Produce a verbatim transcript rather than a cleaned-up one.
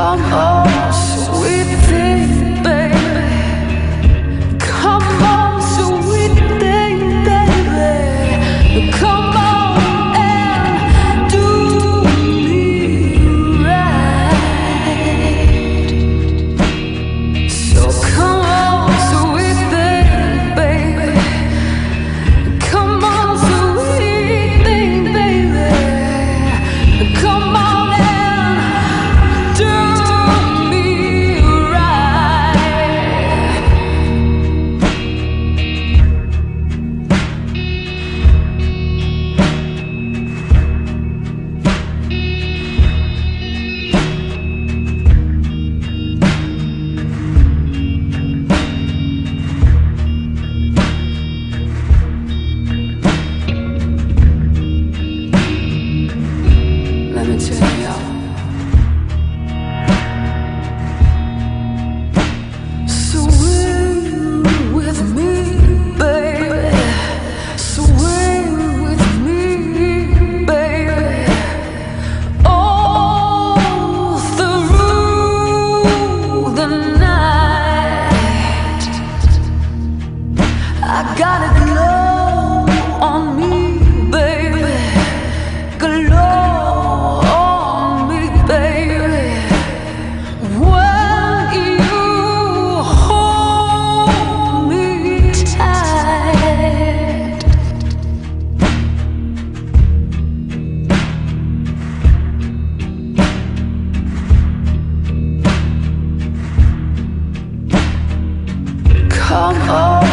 Come on, sweet thing, baby. Come on, sweet thing, baby. Come on and do me right. So come on, sweet thing, baby. Come on, sweet thing, baby. Come on. I got a glow on me, baby. Glow on me, baby. When you hold me tight, come on.